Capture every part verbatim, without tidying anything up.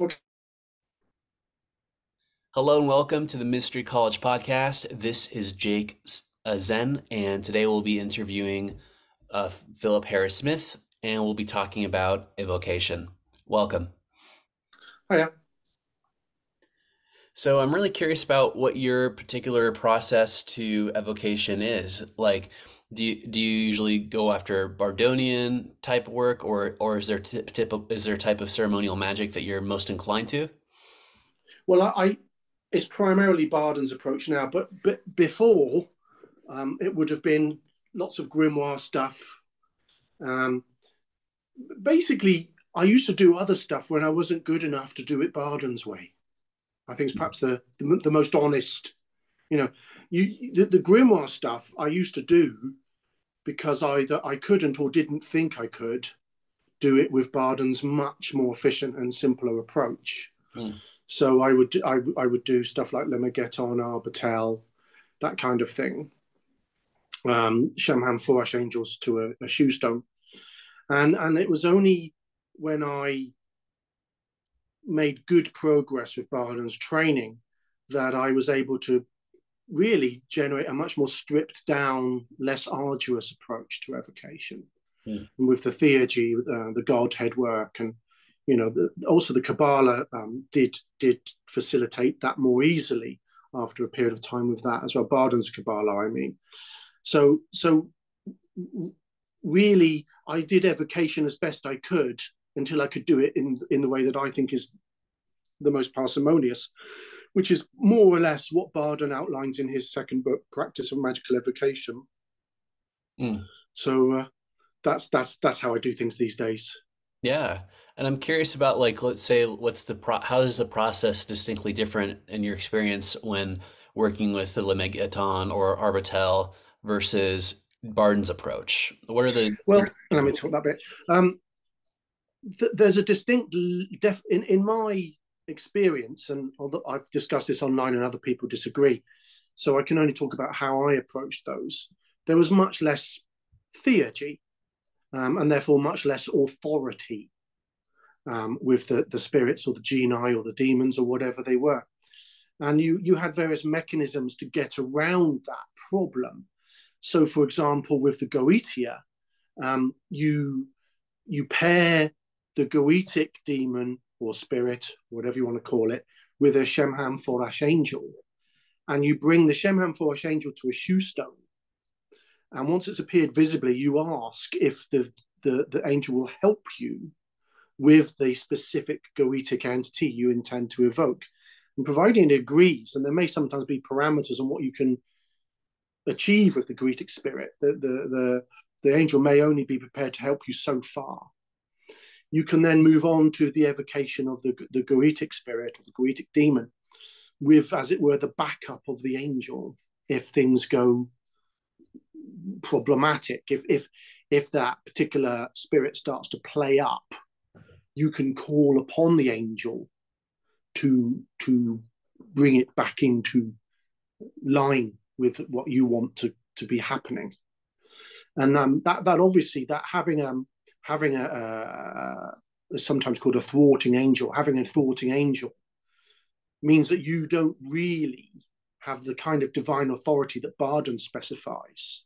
Okay. Hello and welcome to the Mystery College podcast. This is Jake Zen, and today we'll be interviewing uh, Philip Harris-Smith, and we'll be talking about evocation. Welcome. Hiya. So I'm really curious about what your particular process to evocation is. Like, do you, do you usually go after Bardonian type work, or or is there tip is there a type of ceremonial magic that you're most inclined to? Well, I, I it's primarily Bardon's approach now, but but before um, it would have been lots of grimoire stuff. Um, basically, I used to do other stuff when I wasn't good enough to do it Bardon's way. I think it's perhaps the, the, the most honest, you know, you, the, the grimoire stuff I used to do because either I couldn't or didn't think I could do it with Bardon's much more efficient and simpler approach. Mm. So I would, I, I would do stuff like Lemegeton, Arbatel, that kind of thing. Um, Shemhamforash angels to a, a shoestone. And, and it was only when I made good progress with Bardon's training that I was able to really generate a much more stripped down, less arduous approach to evocation. Yeah. And with the theurgy, uh, the godhead work, and you know, the, also the Kabbalah um, did did facilitate that more easily after a period of time with that as well. Bardon's Kabbalah, I mean. So so really, I did evocation as best I could until I could do it in, in the way that I think is the most parsimonious, which is more or less what Bardon outlines in his second book, Practice of Magical Evocation. Mm. So uh, that's that's that's how I do things these days. Yeah, and I'm curious about, like, let's say, what's the pro how is the process distinctly different in your experience when working with the Lemegeton or Arbatel versus Bardon's approach? What are the well? Let me talk that bit. Um, Th there's a distinct, def in, in my experience, and although I've discussed this online and other people disagree, so I can only talk about how I approached those. There was much less theurgy um, and therefore much less authority um, with the, the spirits or the genii or the demons or whatever they were. And you, you had various mechanisms to get around that problem. So, for example, with the goetia, um, you, you pair the goetic demon or spirit, whatever you want to call it, with a Shemhamforash angel. And you bring the Shemhamforash angel to a shoestone. And once it's appeared visibly, you ask if the, the, the angel will help you with the specific goetic entity you intend to evoke. And providing it agrees, and there may sometimes be parameters on what you can achieve with the goetic spirit, the, the, the, the angel may only be prepared to help you so far. You can then move on to the evocation of the, the goetic spirit or the goetic demon with, as it were, the backup of the angel if things go problematic. If, if, if that particular spirit starts to play up, you can call upon the angel to, to bring it back into line with what you want to, to be happening. And um, that, that obviously, that having... Um, Having a, a, a sometimes called a thwarting angel, having a thwarting angel means that you don't really have the kind of divine authority that Bardon specifies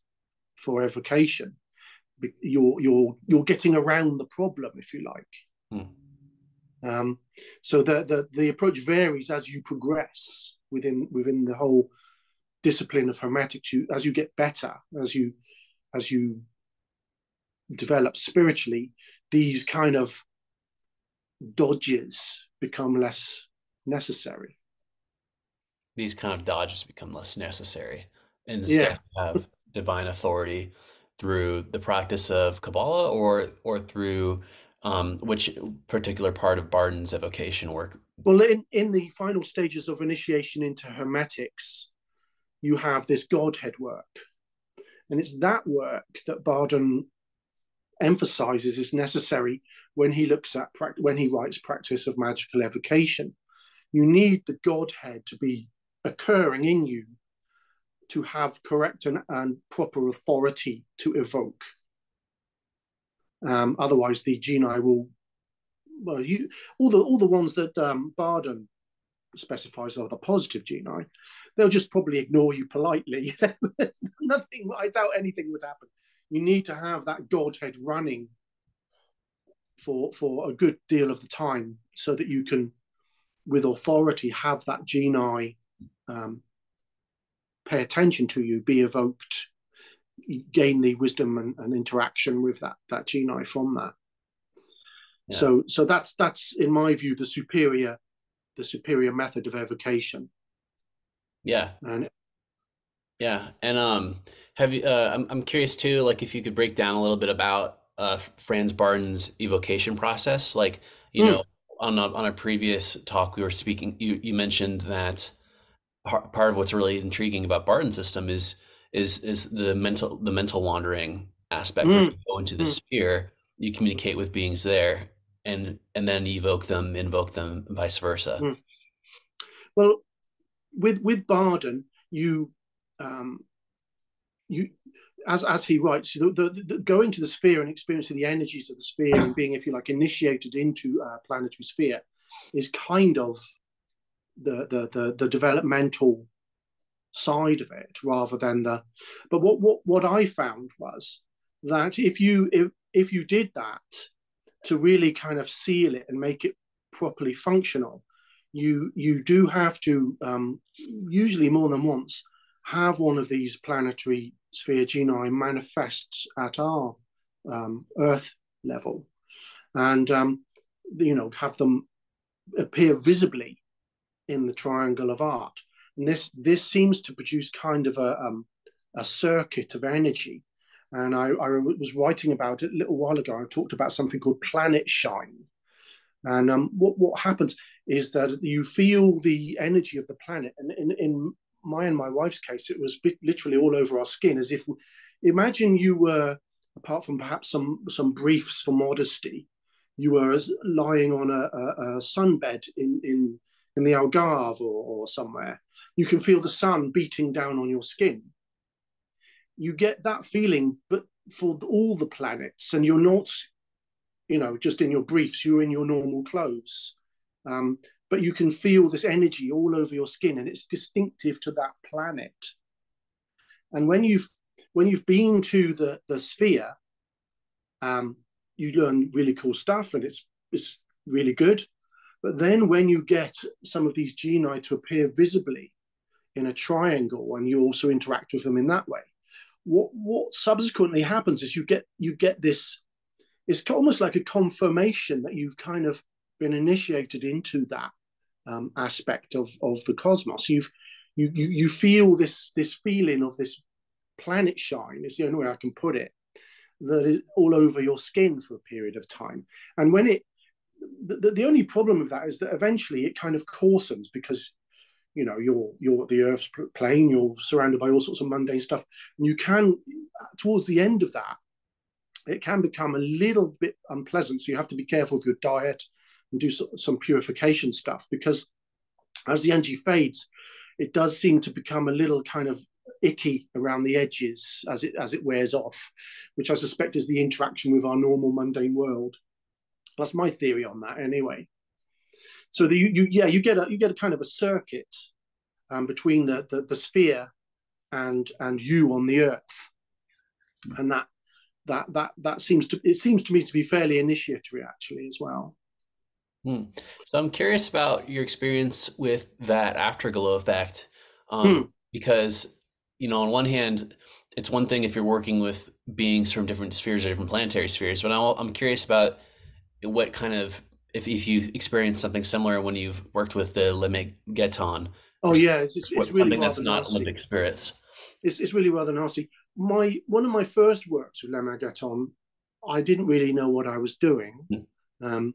for evocation. You're you're you're getting around the problem, if you like. Hmm. Um, so the, the the approach varies as you progress within within the whole discipline of hermetics. You as you get better, as you as you develop spiritually, these kind of dodges become less necessary. These kind of dodges become less necessary. And instead yeah. have divine authority through the practice of Kabbalah or or through um, which particular part of Bardon's evocation work? Well, in, in the final stages of initiation into hermetics, you have this godhead work. And it's that work that Bardon emphasizes is necessary when he looks at when he writes Practice of Magical Evocation. You need the Godhead to be occurring in you to have correct and, and proper authority to evoke. Um, otherwise, the genii will well, you, all the all the ones that um, Bardon specifies are the positive genii, they'll just probably ignore you politely. Nothing, I doubt anything would happen. You need to have that godhead running for for a good deal of the time, so that you can, with authority, have that genii um, pay attention to you, be evoked, gain the wisdom and, and interaction with that that genii from that. Yeah. So so that's that's in my view the superior the superior method of evocation. Yeah. And yeah, and um, have you? Uh, I'm I'm curious too, like if you could break down a little bit about uh, Franz Bardon's evocation process, like you mm. know. On a, on a previous talk, we were speaking, you, you mentioned that part of what's really intriguing about Bardon's system is is is the mental the mental wandering aspect. Mm. When you go into the mm. sphere, you communicate with beings there, and and then evoke them, invoke them, and vice versa. Mm. Well, with with Bardon, you um, you as as he writes, the, the, the, going to the sphere and experiencing the energies of the sphere and being, if you like, initiated into a planetary sphere is kind of the the the, the developmental side of it, rather than the. But what what what I found was that if you if if you did that to really kind of seal it and make it properly functional, you you do have to um, usually more than once have one of these planetary sphere genii manifests at our um, Earth level, and um, you know, have them appear visibly in the triangle of art. And this this seems to produce kind of a um, a circuit of energy. And I, I was writing about it a little while ago. I talked about something called planet shine. And um, what what happens is that you feel the energy of the planet, and in in my and my wife's case, it was literally all over our skin, as if, imagine you were, apart from perhaps some some briefs for modesty, you were as lying on a, a, a sunbed in, in, in the Algarve or, or somewhere. You can feel the sun beating down on your skin. You get that feeling, but for all the planets, and you're not, you know, just in your briefs, you're in your normal clothes. Um, But you can feel this energy all over your skin, and it's distinctive to that planet. And when you've when you've been to the the sphere, um, you learn really cool stuff, and it's it's really good. But then when you get some of these genii to appear visibly in a triangle, and you also interact with them in that way, what what subsequently happens is you get you get this. It's almost like a confirmation that you've kind of been initiated into that. Um, aspect of of the cosmos. You've you you you feel this this feeling of this planet shine, is the only way I can put it, that is all over your skin for a period of time. And when it, the, the only problem with that is that eventually it kind of coarsens, because you know you're you're at the Earth's plane, you're surrounded by all sorts of mundane stuff, and you can, towards the end of that, it can become a little bit unpleasant. So you have to be careful of your diet and do some purification stuff, because as the energy fades, it does seem to become a little kind of icky around the edges as it as it wears off, which I suspect is the interaction with our normal mundane world. That's my theory on that, anyway. So the, you, you yeah you get a you get a kind of a circuit um, between the, the the sphere and and you on the Earth, and that that that that seems to it seems to me to be fairly initiatory actually as well. Hmm. So I'm curious about your experience with that afterglow effect, um, hmm. because, you know, on one hand, it's one thing if you're working with beings from different spheres or different planetary spheres, but I'll, I'm curious about what kind of, if, if you've experienced something similar when you've worked with the Lemegeton. Oh yeah, it's, it's, what, it's really something rather that's not nasty. Olympic spirits. It's, it's really rather nasty. My, one of my first works with Lemegeton, I didn't really know what I was doing. Hmm. Um,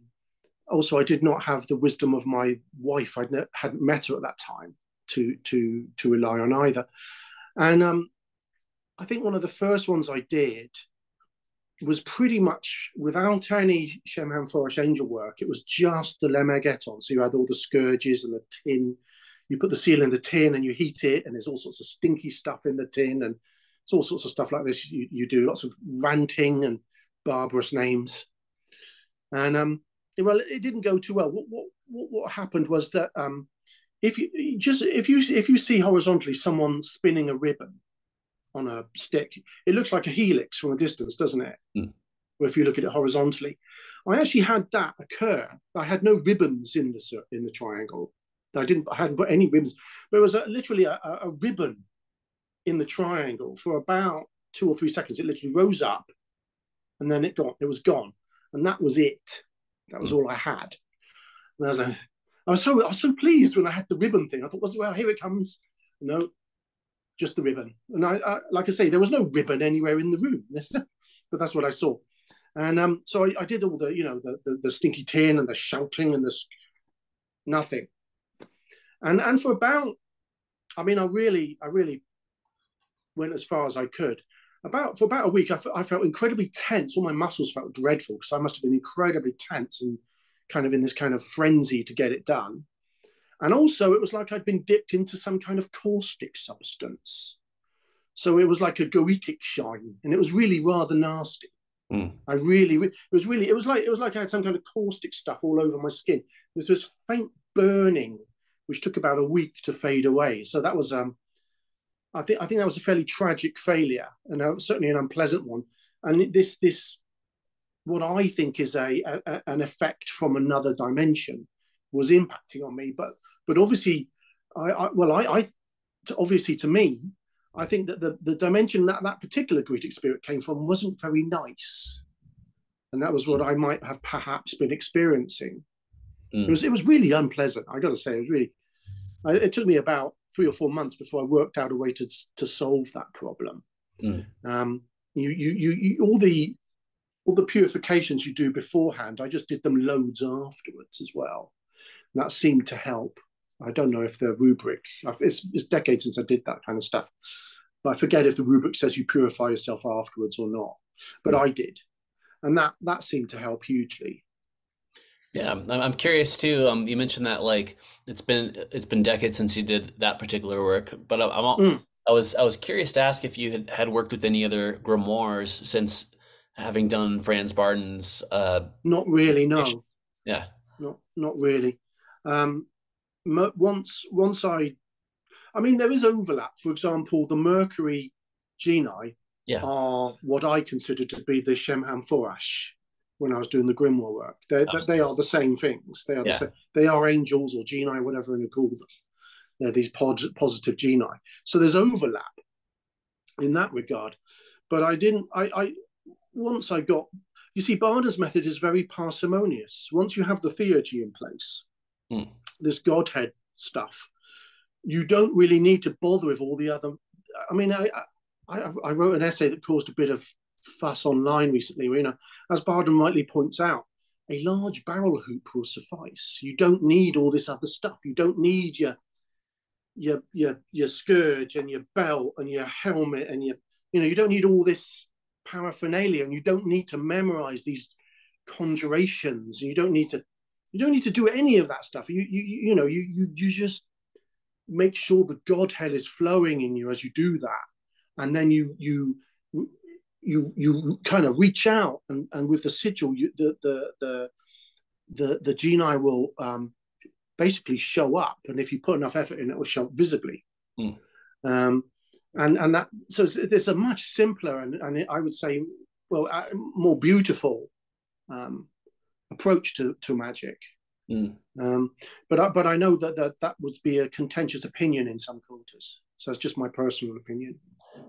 Also, I did not have the wisdom of my wife. I hadn't met her at that time to to to rely on either. And um, I think one of the first ones I did was pretty much without any Shemhamforash angel work. It was just the Lemegeton. So you had all the scourges and the tin. You put the seal in the tin and you heat it, and there's all sorts of stinky stuff in the tin, and it's all sorts of stuff like this. You, you do lots of ranting and barbarous names, and um. well, it didn't go too well. What what what happened was that um, if you just if you if you see horizontally someone spinning a ribbon on a stick, it looks like a helix from a distance, doesn't it? Mm. If you look at it horizontally, I actually had that occur. I had no ribbons in the in the triangle. I didn't. I hadn't put any ribbons. But it was a, literally a, a ribbon in the triangle for about two or three seconds. It literally rose up, and then it got. It was gone, and that was it. That was mm. all I had. And I was, like, I was so I was so pleased when I had the ribbon thing. I thought, well, here it comes. No, just the ribbon. And I, I like I say, there was no ribbon anywhere in the room. But that's what I saw. And um, so I, I did all the, you know, the, the the stinky tin and the shouting and the nothing. And and for about, I mean, I really, I really went as far as I could. About for about a week, I, I felt incredibly tense. All my muscles felt dreadful because I must have been incredibly tense and kind of in this kind of frenzy to get it done. And also, it was like I'd been dipped into some kind of caustic substance. So it was like a goetic shine, and it was really rather nasty. Mm. I really, it was really, it was like, it was like I had some kind of caustic stuff all over my skin. There was this faint burning, which took about a week to fade away. So that was, um, I think, I think that was a fairly tragic failure, and uh, certainly an unpleasant one. And this, this, what I think is a, a an effect from another dimension, was impacting on me. But, but obviously, I, I well, I, I to, obviously to me. I think that the, the dimension that that particular goetic spirit came from wasn't very nice. And that was what I might have perhaps been experiencing. Mm. It was it was really unpleasant. I got to say, it was really, I, it took me about three or four months before I worked out a way to, to solve that problem. Mm. Um, you, you, you, you, all the, all the purifications you do beforehand, I just did them loads afterwards as well. And that seemed to help. I don't know if the rubric, it's, it's decades since I did that kind of stuff. But I forget if the rubric says you purify yourself afterwards or not, but I did. And that, that seemed to help hugely. Yeah. I'm curious too. Um, you mentioned that, like, it's been, it's been decades since you did that particular work, but I, I'm, mm. I was, I was curious to ask if you had, had worked with any other grimoires since having done Franz Bardon's, uh, not really. No. Yeah. Not, not really. Um, Once, once I, I mean, there is overlap. For example, the Mercury genii yeah. are what I consider to be the Shemhamforash when I was doing the grimoire work. They, oh. they are the same things. They are yeah. the same, they are angels or genii, whatever you call them. They're these pod, positive genii. So there's overlap in that regard. But I didn't. I, I once I got. You see, Bardon's method is very parsimonious. Once you have the theurgy in place. Hmm. This godhead stuff, you don't really need to bother with all the other. I mean, I, I I wrote an essay that caused a bit of fuss online recently. Where, you know, as Bardon rightly points out, a large barrel hoop will suffice. You don't need all this other stuff. You don't need your your your your scourge and your belt and your helmet and your you know you don't need all this paraphernalia, and you don't need to memorize these conjurations, and you don't need to. You don't need to do any of that stuff. You, you, you know, you, you, you just make sure the Godhead is flowing in you as you do that, and then you, you, you, you kind of reach out, and, and with the sigil, you, the, the, the, the, the genii will um, basically show up, and if you put enough effort in, it will show up visibly. Mm. Um, and and that so it's, it's a much simpler and, and I would say, well, uh, more beautiful. Um, approach to, to magic. Mm. Um, but, I, but I know that, that that would be a contentious opinion in some quarters. So it's just my personal opinion.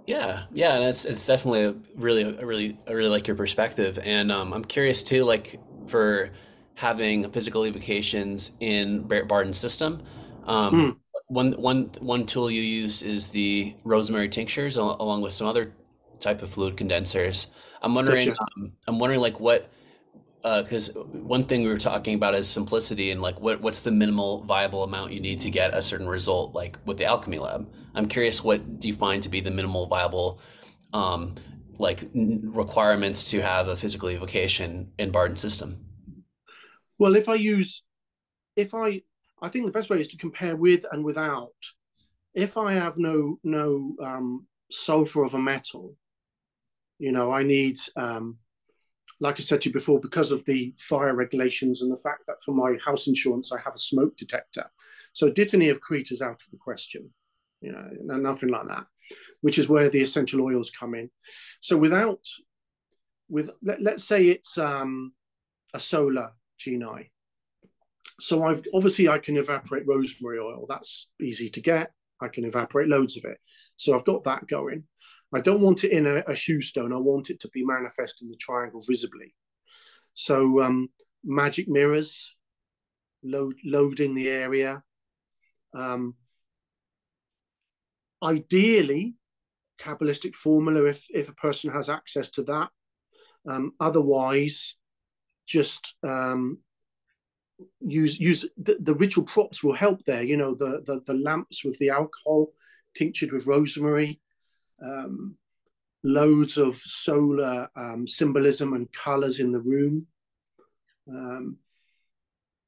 Yeah. Yeah. And it's, it's definitely a really, a really, I really like your perspective. And um, I'm curious too, like for having physical evocations in Bardon's system, um, mm. one, one, one tool you used is the rosemary tinctures along with some other type of fluid condensers. I'm wondering, gotcha. um, I'm wondering like what, because uh, one thing we were talking about is simplicity and like what what's the minimal viable amount you need to get a certain result, like with the alchemy lab. I'm curious, what do you find to be the minimal viable um, like n requirements to have a physical evocation in Bardon's system? Well, if I use, if I, I think the best way is to compare with and without. If I have no no um, sulfur of a metal, you know, I need. Um, like I said to you before, because of the fire regulations and the fact that for my house insurance, I have a smoke detector. So dittany of Crete is out of the question, you know, nothing like that, which is where the essential oils come in. So without, with let, let's say it's um, a solar genii. So I've obviously I can evaporate rosemary oil. That's easy to get. I can evaporate loads of it. So I've got that going. I don't want it in a, a shoestone. I want it to be manifest in the triangle visibly. So um, magic mirrors, load, loading the area. Um, ideally, Kabbalistic formula, if, if a person has access to that. Um, otherwise, just... Um, use use the, the ritual props will help there, you know, the, the the lamps with the alcohol tinctured with rosemary, um loads of solar um symbolism and colors in the room, um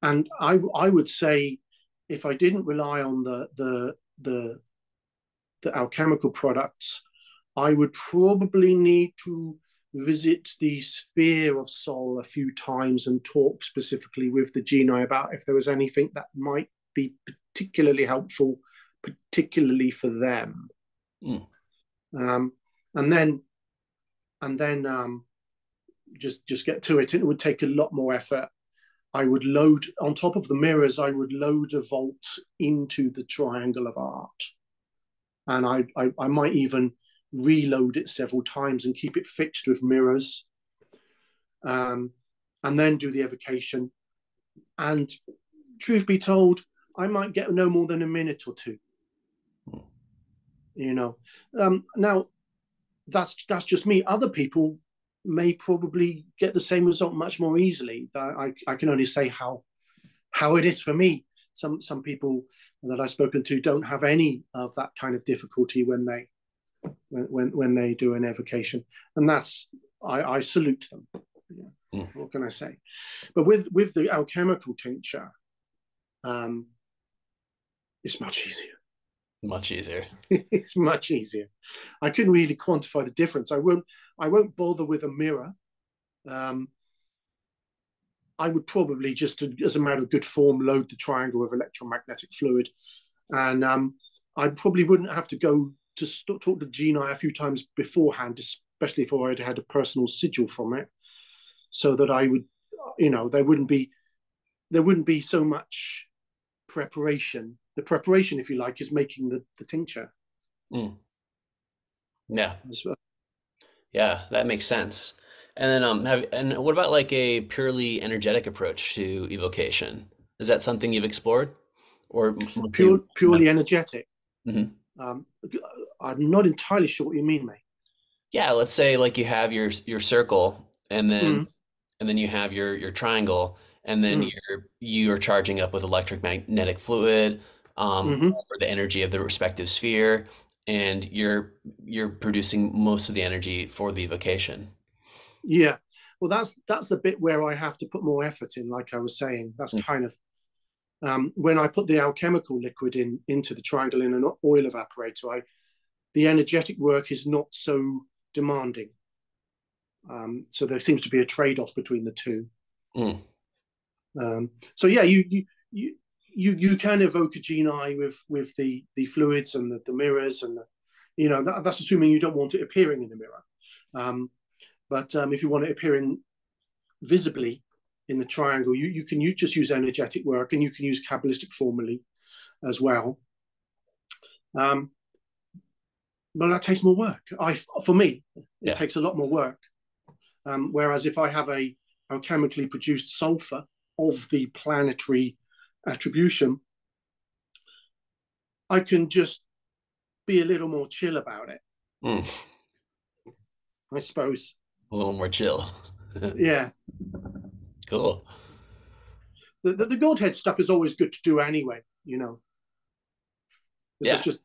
and i i would say, if I didn't rely on the the the the alchemical products, I would probably need to visit the sphere of Sol a few times and talk specifically with the genii about if there was anything that might be particularly helpful, particularly for them. Mm. Um, and then, and then um, just just get to it. It would take a lot more effort. I would load on top of the mirrors. I would load a vault into the triangle of art, and I I, I might even reload it several times and keep it fixed with mirrors, um, and then do the evocation. And truth be told, I might get no more than a minute or two. Mm. You know, um, now that's that's just me. Other people may probably get the same result much more easily. I, I can only say how how it is for me. Some some people that I've spoken to don't have any of that kind of difficulty when they When, when they do an evocation, and that's I, I salute them. Yeah. Mm. What can I say? But with with the alchemical tincture, um, it's much easier. Much easier. It's much easier. I couldn't really quantify the difference. I won't. I won't bother with a mirror. Um, I would probably just, as a matter of good form, load the triangle with electromagnetic fluid, and um, I probably wouldn't have to go to talk to genii a few times beforehand, especially if I had had a personal sigil from it, so that I would, you know, there wouldn't be, there wouldn't be so much preparation. The preparation, if you like, is making the, the tincture. Mm. Yeah. As well. Yeah, that makes sense. And then, um, have, and what about like a purely energetic approach to evocation? Is that something you've explored, or Pure, you... purely no. energetic? Mm-hmm. Um, I'm not entirely sure what you mean, mate. Yeah, let's say like you have your your circle, and then mm. and then you have your your triangle, and then mm. you're you are charging up with electromagnetic fluid, um, mm-hmm. or the energy of the respective sphere, and you're you're producing most of the energy for the evocation. Yeah, well, that's that's the bit where I have to put more effort in, like I was saying. That's mm. kind of. Um, when I put the alchemical liquid in into the triangle in an oil evaporator, I, the energetic work is not so demanding. Um, so there seems to be a trade-off between the two. Mm. Um, so yeah, you you you you you can evoke a genii with with the the fluids and the, the mirrors, and the, you know that, that's assuming you don't want it appearing in the mirror. Um, but um, if you want it appearing visibly in the triangle, you, you can you just use energetic work, and you can use Kabbalistic formulae as well. Um, but that takes more work. I, for me, it yeah. takes a lot more work. Um, whereas if I have a alchemically produced sulfur of the planetary attribution, I can just be a little more chill about it. Mm. I suppose. A little more chill. Yeah. Cool. The, the the godhead stuff is always good to do anyway, you know. It's yeah. just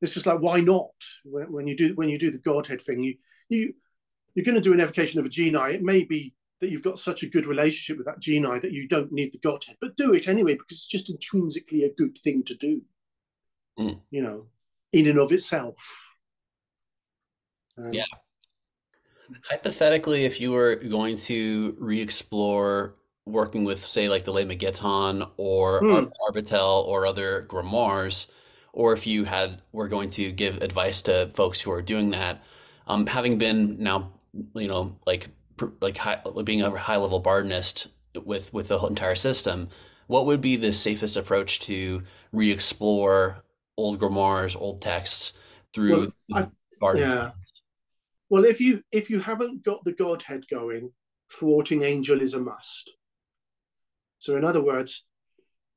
it's just like, why not? When, when you do when you do the godhead thing, you you you're going to do an evocation of a genii. It may be that you've got such a good relationship with that genii that you don't need the godhead, but do it anyway because it's just intrinsically a good thing to do. Mm. You know, in and of itself. Um, yeah. Hypothetically, if you were going to re-explore working with, say, like the Lemegeton or mm. Arbatel or other grimoires, or if you had were going to give advice to folks who are doing that, um, having been now, you know, like like high, being a high-level Bardonist with with the whole entire system, what would be the safest approach to re-explore old grimoires, old texts through well, I, Bardon? Yeah. Well, if you if you haven't got the Godhead going, thwarting angel is a must. So in other words,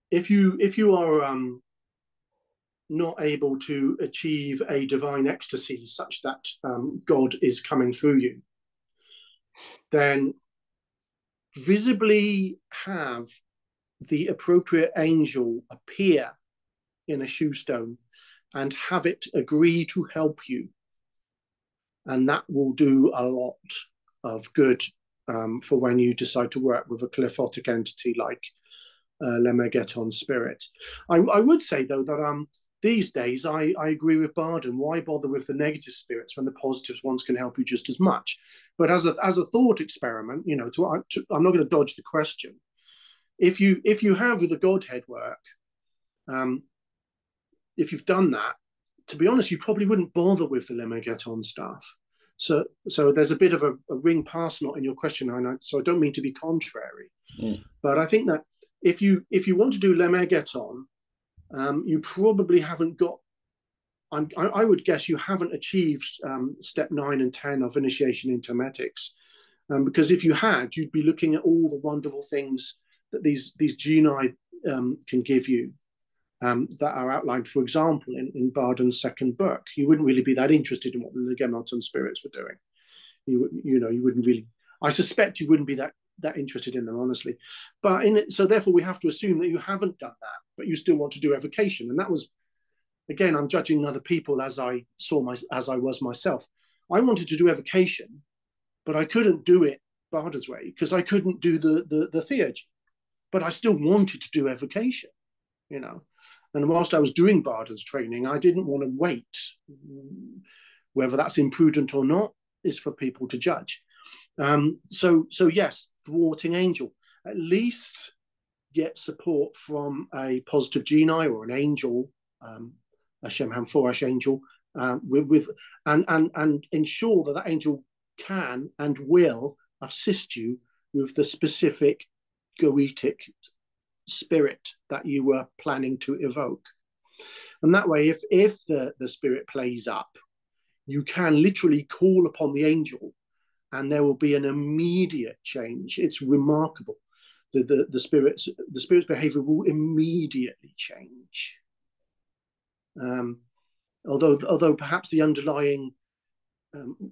if you if you are um, not able to achieve a divine ecstasy such that um, God is coming through you, then visibly have the appropriate angel appear in a shoestone and have it agree to help you. And that will do a lot of good um, for when you decide to work with a glyphotic entity like uh, Lemegeton spirit. I, I would say, though, that um, these days I, I agree with Bardon. Why bother with the negative spirits when the positive ones can help you just as much? But as a, as a thought experiment, you know, to, to, I'm not going to dodge the question. If you, if you have with the Godhead work, um, if you've done that, to be honest, you probably wouldn't bother with the Lemegeton stuff. So, so there's a bit of a, a ring pass knot in your question, and I, so I don't mean to be contrary, mm. but I think that if you if you want to do Lemegeton, um, you probably haven't got. I'm, I, I would guess you haven't achieved um, step nine and ten of initiation into hermetics, um, because if you had, you'd be looking at all the wonderful things that these these genii um, can give you. Um, that are outlined, for example, in, in Bardon's second book. You wouldn't really be that interested in what the Lemegeton spirits were doing. You, you know, you wouldn't really, I suspect you wouldn't be that, that interested in them, honestly. But in it, so therefore we have to assume that you haven't done that, but you still want to do evocation. And that was, again, I'm judging other people as I saw my, as I was myself. I wanted to do evocation, but I couldn't do it Bardon's way because I couldn't do the, the, the theurgy, but I still wanted to do evocation, you know. And whilst I was doing Bardon's training, I didn't want to wait. Whether that's imprudent or not is for people to judge. Um, so, so yes, thwarting angel. At least get support from a positive genii or an angel, um, a Shemhamforash angel, um, with, with and and and ensure that that angel can and will assist you with the specific goetic spirit that you were planning to evoke. And that way, if if the the spirit plays up, you can literally call upon the angel and there will be an immediate change. It's remarkable. The the, the spirit's the spirit's behavior will immediately change. Um, although although perhaps the underlying um,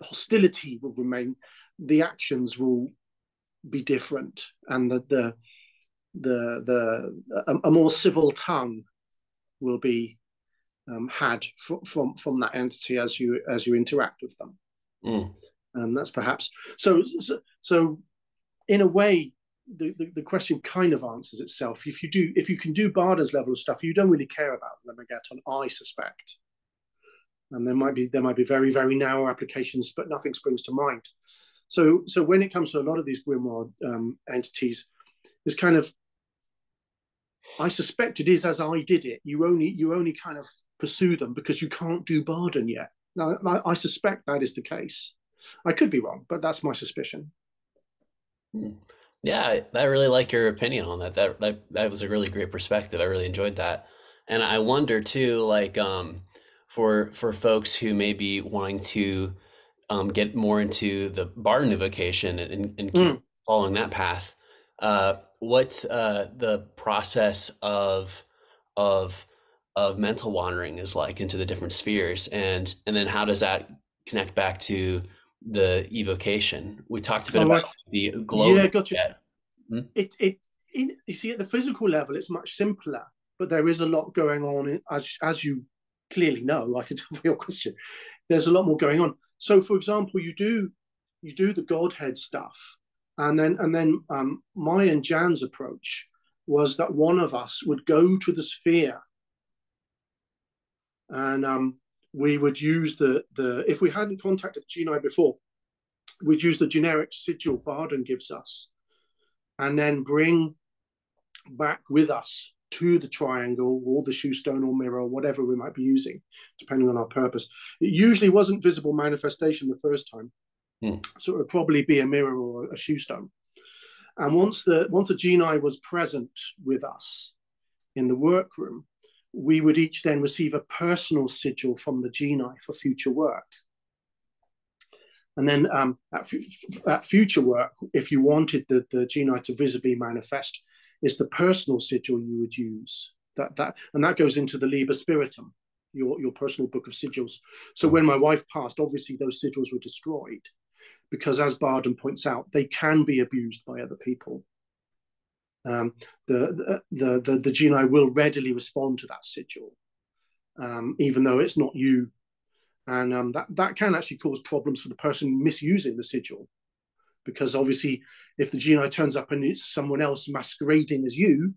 hostility will remain, the actions will be different, and that the the the a, a more civil tongue will be um, had fr from from that entity as you as you interact with them. Mm. And that's perhaps so, so so in a way the, the the question kind of answers itself. If you do if you can do Bardon's level of stuff, you don't really care about Lemegeton, I suspect. And there might be there might be very very narrow applications, but nothing springs to mind. So, so when it comes to a lot of these grimoire um, entities, it's kind of, I suspect it is as I did it. You only, you only kind of pursue them because you can't do Bardon yet. Now, I, I suspect that is the case. I could be wrong, but that's my suspicion. Hmm. Yeah, I really like your opinion on that. That, that. that was a really great perspective. I really enjoyed that. And I wonder too, like um, for, for folks who may be wanting to Um, get more into the Bardon evocation and, and keep mm. following that path. Uh, what uh, the process of of of mental wandering is like into the different spheres, and and then how does that connect back to the evocation? We talked a bit oh, about right. the glow. Yeah, gotcha. Hmm? It, it it you see at the physical level it's much simpler, but there is a lot going on in, as as you clearly know. I can tell from your question, there's a lot more going on. So, for example, you do you do the Godhead stuff, and then and then um, my and Jan's approach was that one of us would go to the sphere, and um, we would use the, the if we hadn't contacted genii before, we'd use the generic sigil Bardon gives us, and then bring back with us to the triangle or the shoestone or mirror, or whatever we might be using, depending on our purpose. It usually wasn't visible manifestation the first time, hmm. so it would probably be a mirror or a shoestone. And once the once the genii was present with us in the workroom, we would each then receive a personal sigil from the genii for future work. And then um, at, fu at future work, if you wanted the, the genii to visibly manifest, is the personal sigil you would use. That, that, and that goes into the Liber Spiritum, your, your personal book of sigils. So when my wife passed, obviously those sigils were destroyed, because as Bardon points out, they can be abused by other people. Um, the, the, the, the genii will readily respond to that sigil, um, even though it's not you. And um, that, that can actually cause problems for the person misusing the sigil, because obviously if the genii turns up and it's someone else masquerading as you,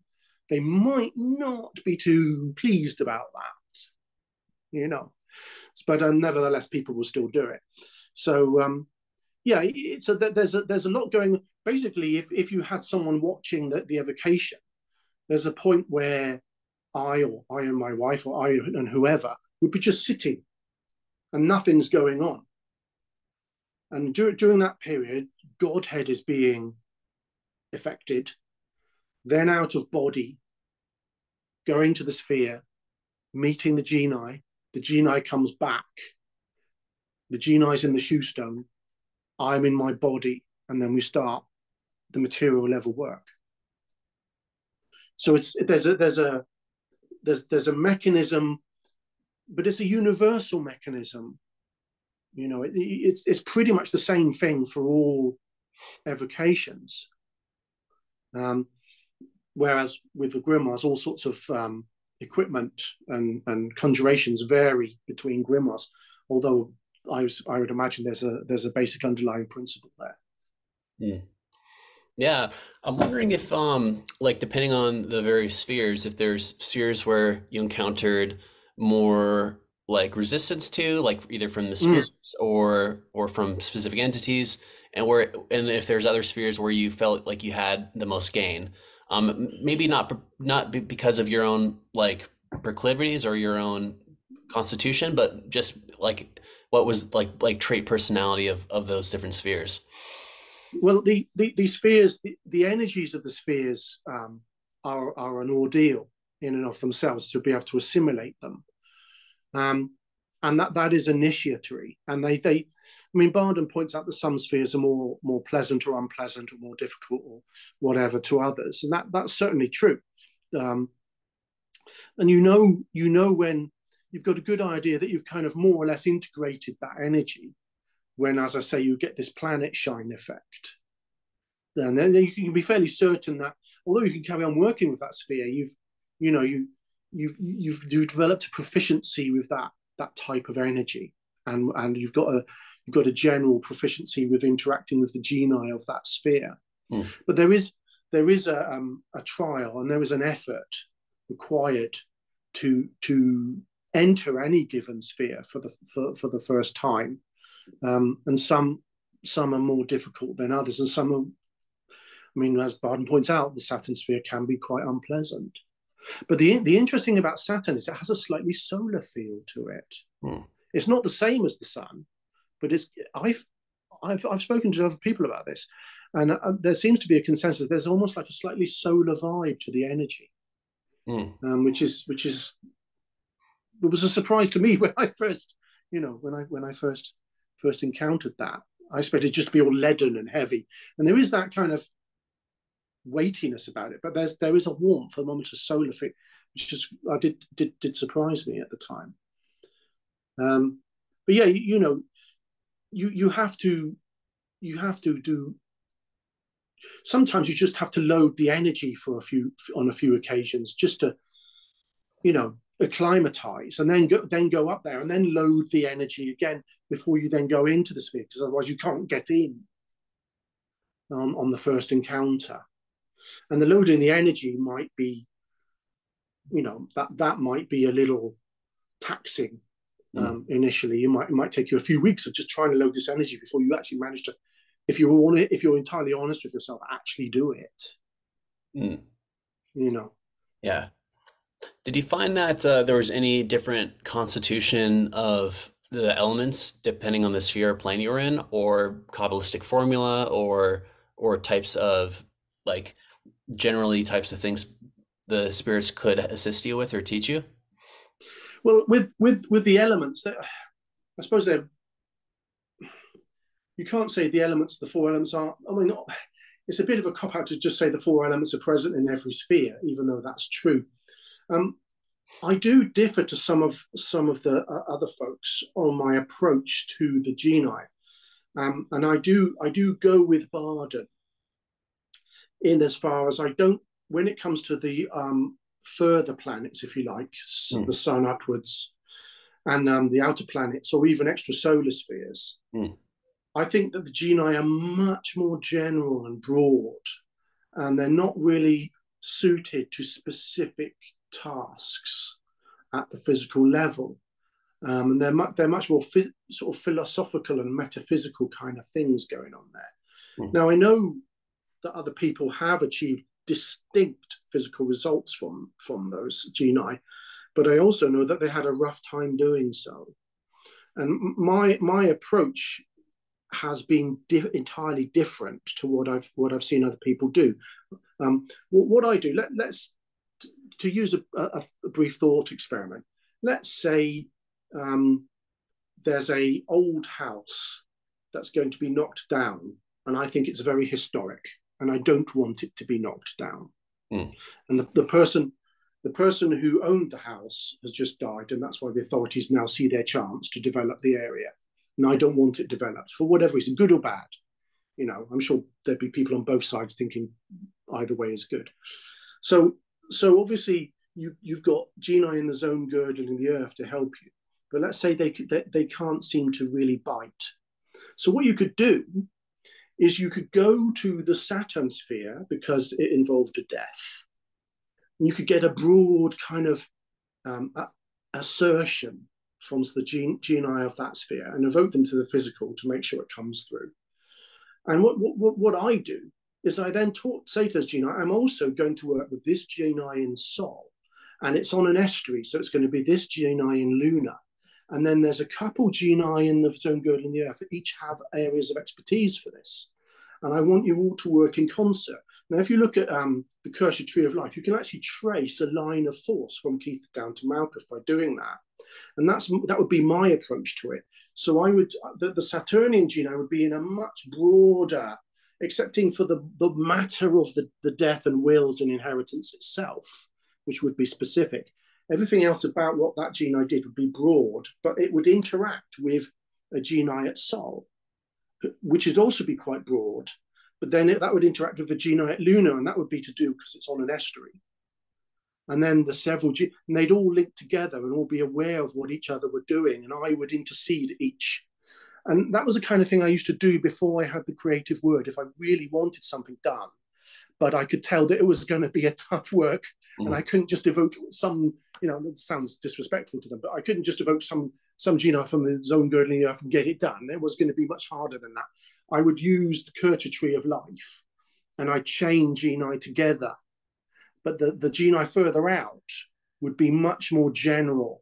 they might not be too pleased about that, you know. But uh, nevertheless, people will still do it. So, um, yeah, so there's a, there's a lot going. Basically, if, if you had someone watching the, the evocation, there's a point where I or I and my wife or I and whoever would be just sitting and nothing's going on. And dur during that period, Godhead is being affected, then out of body, going to the sphere, meeting the genii. The genii comes back. The genii's in the shoestone. I'm in my body. And then we start the material level work. So it's there's a there's a there's there's a mechanism, but it's a universal mechanism. You know, it, it's it's pretty much the same thing for all evocations. Um, whereas with the grimoires, all sorts of um, equipment and and conjurations vary between grimoires. Although I was, I would imagine there's a there's a basic underlying principle there. Yeah. Yeah, I'm wondering if, um, like, depending on the various spheres, if there's spheres where you encountered more like resistance to, like either from the spirits mm. or or from specific entities, and where and if there's other spheres where you felt like you had the most gain, um, maybe not not because of your own like proclivities or your own constitution, but just like what was like like trait personality of of those different spheres. Well, the, the, the spheres, the, the energies of the spheres um, are, are an ordeal in and of themselves to be able to assimilate them. Um, and that, that is initiatory. And they, they, I mean, Bardon points out that some spheres are more, more pleasant or unpleasant or more difficult or whatever to others. And that, that's certainly true. Um, and you know, you know when you've got a good idea that you've kind of more or less integrated that energy, when, as I say, you get this planet shine effect. And then you can be fairly certain that, although you can carry on working with that sphere, you've, you know, you, you've, you've, you've developed a proficiency with that that type of energy, and and you've got a you've got a general proficiency with interacting with the genii of that sphere. Mm. But there is there is a um, a trial, and there is an effort required to to enter any given sphere for the for, for the first time. Um, and some some are more difficult than others, and some are, I mean, as Bardon points out, the Saturn sphere can be quite unpleasant. But the, the interesting thing about Saturn is it has a slightly solar feel to it. Mm. It's not the same as the sun, but it's, I've, I've, I've spoken to other people about this, and uh, there seems to be a consensus. There's almost like a slightly solar vibe to the energy, mm. um, which is, which is, it was a surprise to me when I first, you know, when I, when I first, first encountered that. I expected it just to be all leaden and heavy, and there is that kind of weightiness about it, but there's there is a warmth, a moment of solar effect, which just I did did did surprise me at the time. Um, but yeah, you, you know, you you have to you have to do. Sometimes you just have to load the energy for a few on a few occasions just to, you know, acclimatize, and then go, then go up there and then load the energy again before you then go into the sphere, because otherwise you can't get in on, on the first encounter. And the loading the energy might be, you know, that, that might be a little taxing um, initially. It might, it might take you a few weeks of just trying to load this energy before you actually manage to, if you're on it, if you're entirely honest with yourself, actually do it. Mm. You know. Yeah. Did you find that uh, there was any different constitution of the elements depending on the sphere or plane you were in, or Kabbalistic formula, or or types of, like, generally types of things the spirits could assist you with or teach you? Well, with with with the elements, that I suppose they're, you can't say the elements, the four elements are, I mean, not, it's a bit of a cop-out to just say the four elements are present in every sphere, even though that's true. Um, I do differ to some of some of the uh, other folks on my approach to the genii, um, and I do I do go with Bardon in as far as I don't, when it comes to the um, further planets, if you like, mm. the sun upwards, and um, the outer planets, or even extra solar spheres. Mm. I think that the genii are much more general and broad, and they're not really suited to specific tasks at the physical level, um, and they're mu they're much more sort of philosophical and metaphysical kind of things going on there. Mm. Now, I know that other people have achieved distinct physical results from from those genii, but I also know that they had a rough time doing so. And my my approach has been di entirely different to what I've what I've seen other people do. Um, what, what I do, let, let's. To use a, a, a brief thought experiment, let's say um, there's an old house that's going to be knocked down, and I think it's very historic, and I don't want it to be knocked down. Mm. And the, the person, the person who owned the house has just died, and that's why the authorities now see their chance to develop the area. And I don't want it developed for whatever reason, good or bad. You know, I'm sure there'd be people on both sides thinking either way is good. So. So obviously you, you've got genii in the zone girdling the earth to help you, but let's say they, they, they can't seem to really bite. So what you could do is you could go to the Saturn sphere, because it involved a death. And you could get a broad kind of um, a, assertion from the gen, genii of that sphere and evoke them to the physical to make sure it comes through. And what, what, what I do is I then taught, say to this genii, I'm also going to work with this genii in Sol, and it's on an estuary, so it's going to be this genii in Luna. And then there's a couple genii in the zone girdling the earth that each have areas of expertise for this. And I want you all to work in concert. Now, if you look at um, the Kircher Tree of Life, you can actually trace a line of force from Kether down to Malkuth by doing that. And that's, that would be my approach to it. So I would, the, the Saturnian genii would be in a much broader, excepting for the, the matter of the, the death and wills and inheritance itself, which would be specific. Everything else about what that genii did would be broad, but it would interact with a genii at Sol, which would also be quite broad, but then it, that would interact with a genii at Luna, and that would be to do because it's on an estuary. And then the several, and they'd all link together and all be aware of what each other were doing, and I would intercede each. And that was the kind of thing I used to do before I had the creative word, if I really wanted something done, but I could tell that it was going to be a tough work. Mm. And I couldn't just evoke some, you know, it sounds disrespectful to them, but I couldn't just evoke some, some genii from the zone girdling the earth and get it done. It was going to be much harder than that. I would use the Kircher Tree of Life, and I chain genii together, but the, the genii further out would be much more general.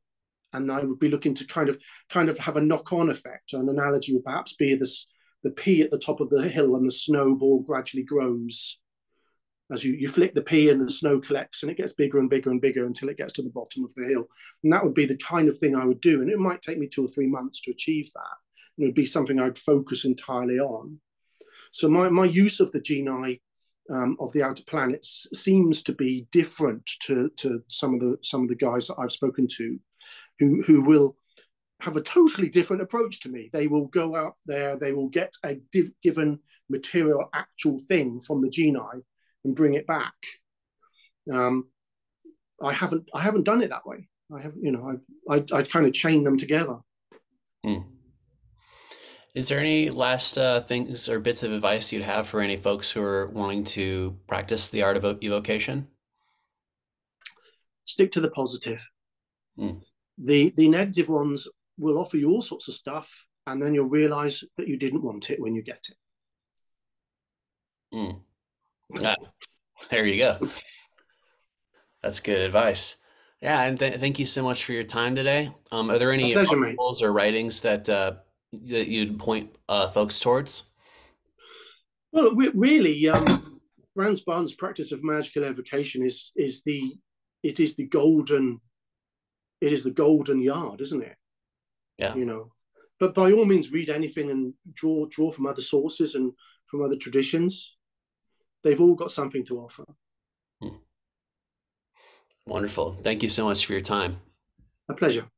And I would be looking to kind of kind of have a knock-on effect. An analogy would perhaps be this, the pea at the top of the hill, and the snowball gradually grows. As you, you flick the pea and the snow collects, and it gets bigger and bigger and bigger until it gets to the bottom of the hill. And that would be the kind of thing I would do. And it might take me two or three months to achieve that. And it would be something I'd focus entirely on. So my, my use of the genii um, of the outer planets seems to be different to, to some of the, some of the guys that I've spoken to, who, who will have a totally different approach to me. They will go out there, they will get a div given material, actual thing from the genii and bring it back. Um, I haven't, I haven't done it that way. I have, you know, I, I, I kind of chain them together. Hmm. Is there any last uh, things or bits of advice you'd have for any folks who are wanting to practice the art of evocation? Stick to the positive. Mm. The, the negative ones will offer you all sorts of stuff, and then you'll realize that you didn't want it when you get it. Mm. Ah, there you go. That's good advice. Yeah, and th thank you so much for your time today. Um, are there any pleasure, articles mate. or writings that uh, that you'd point uh, folks towards? Well, really, um, Franz Bardon's Practice of Magical Evocation is is the it is the golden it is the golden yard, isn't it? Yeah, you know. But by all means, read anything and draw draw from other sources and from other traditions. They've all got something to offer. Hmm. Wonderful. Thank you so much for your time. A pleasure.